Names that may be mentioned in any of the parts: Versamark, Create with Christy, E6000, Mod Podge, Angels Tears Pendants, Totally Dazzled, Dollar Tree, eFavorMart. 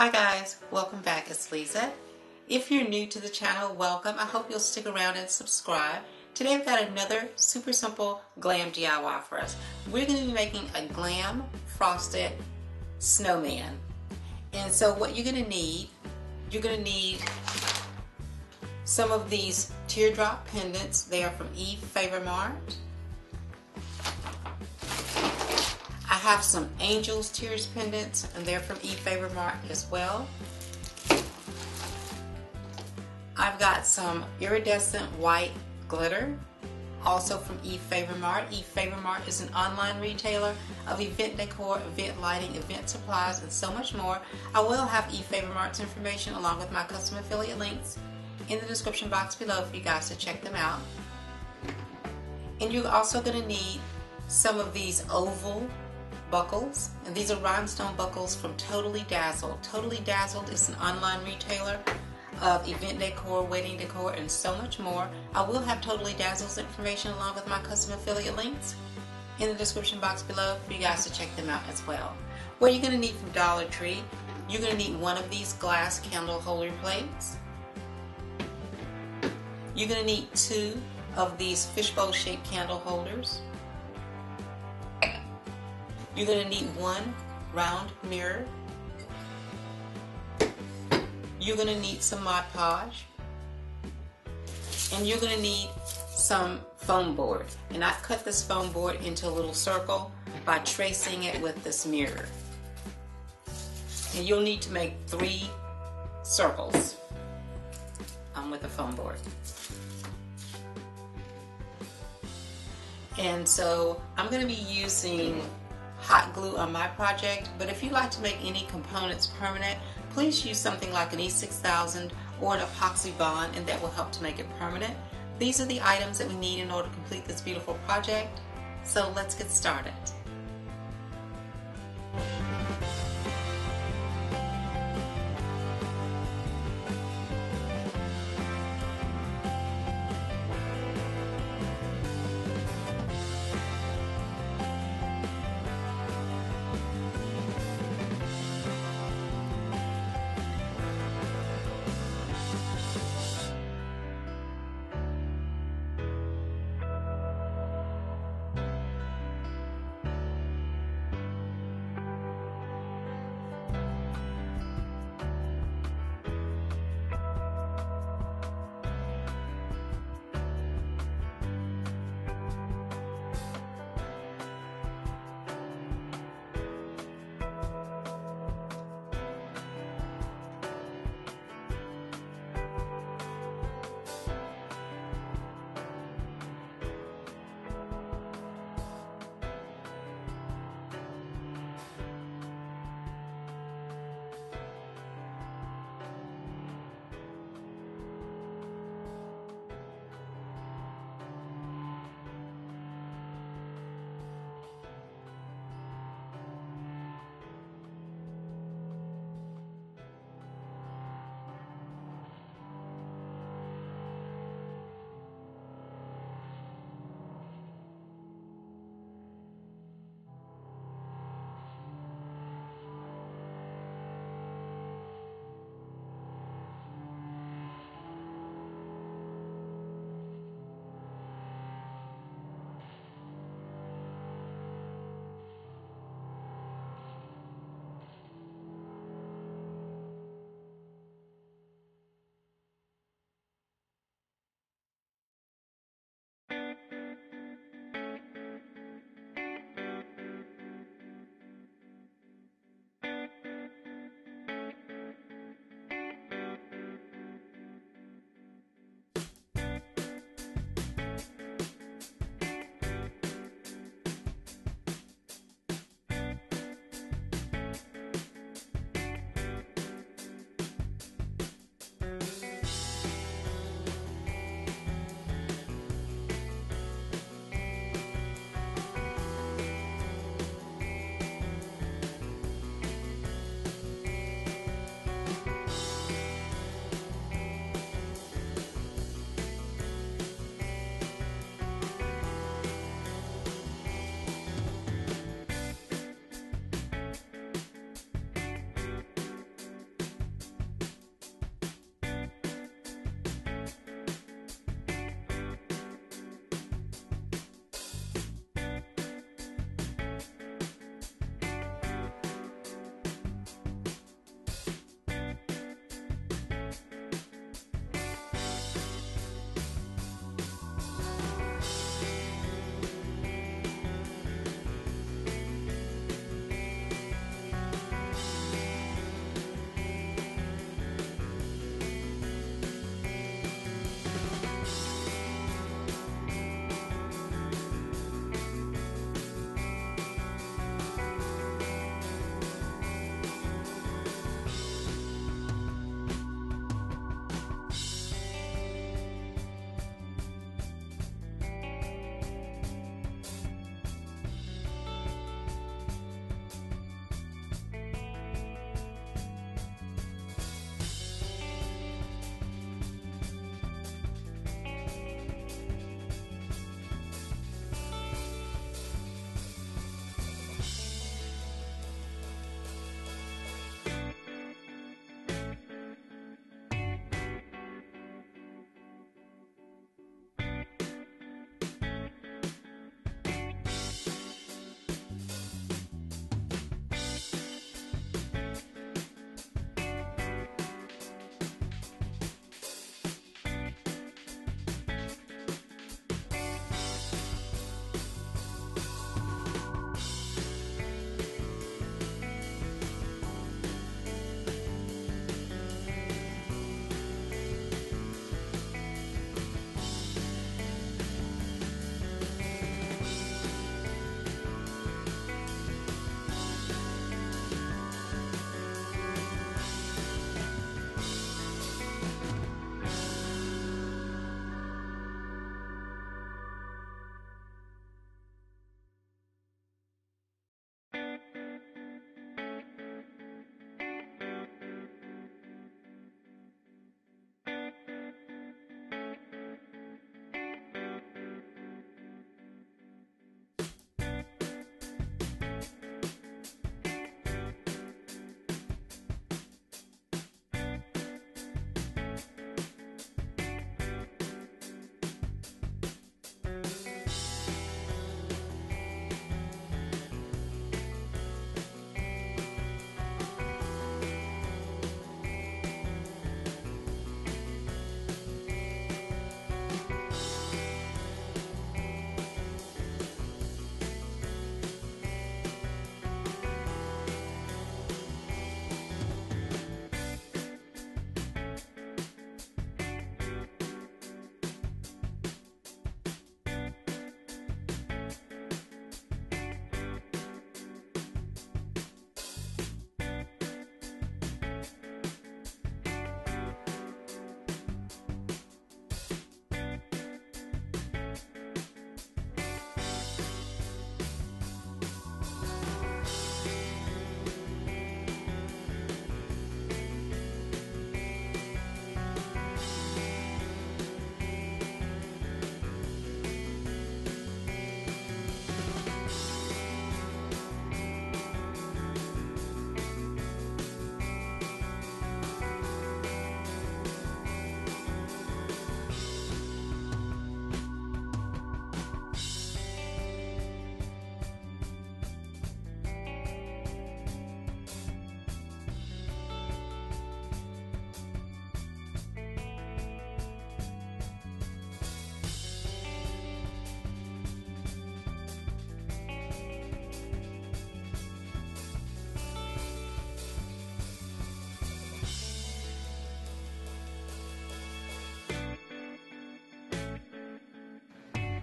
Hi guys, welcome back. It's Lisa. If you're new to the channel, welcome. I hope you'll stick around and subscribe. Today I've got another super simple glam DIY for us. We're going to be making a glam frosted snowman. And so what you're going to need some of these teardrop pendants. They are from eFavorMart. I have some Angels Tears Pendants, and they're from eFavorMart as well. I've got some iridescent white glitter, also from eFavorMart. eFavorMart is an online retailer of event decor, event lighting, event supplies, and so much more. I will have eFavorMart's information along with my custom affiliate links in the description box below for you guys to check them out. And you're also going to need some of these oval buckles, and these are rhinestone buckles from Totally Dazzled. Totally Dazzled is an online retailer of event decor, wedding decor, and so much more. I will have Totally Dazzled's information along with my custom affiliate links in the description box below for you guys to check them out as well. What you're going to need from Dollar Tree, you're going to need one of these glass candle holder plates. You're going to need two of these fishbowl shaped candle holders. You're going to need one round mirror. You're going to need some Mod Podge. And you're going to need some foam board. And I've cut this foam board into a little circle by tracing it with this mirror. And you'll need to make 3 circles with the foam board. And so I'm going to be using hot glue on my project, but if you like to make any components permanent, please use something like an E6000 or an epoxy bond, and that will help to make it permanent. These are the items that we need in order to complete this beautiful project, so let's get started.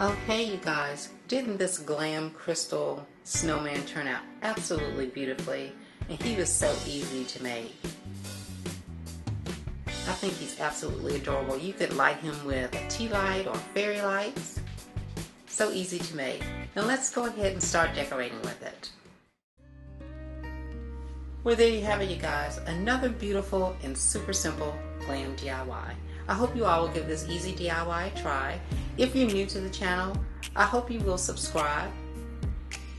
Okay, you guys, didn't this glam crystal snowman turn out absolutely beautifully? And he was so easy to make. I think he's absolutely adorable. You could light him with a tea light or fairy lights. So easy to make. Now let's go ahead and start decorating with it. Well, there you have it, you guys. Another beautiful and super simple glam DIY. I hope you all will give this easy DIY a try. If you're new to the channel, I hope you will subscribe.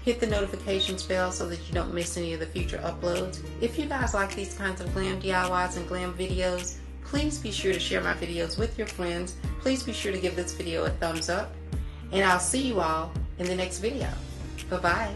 Hit the notifications bell so that you don't miss any of the future uploads. If you guys like these kinds of glam DIYs and glam videos, please be sure to share my videos with your friends. Please be sure to give this video a thumbs up. And I'll see you all in the next video. Bye-bye.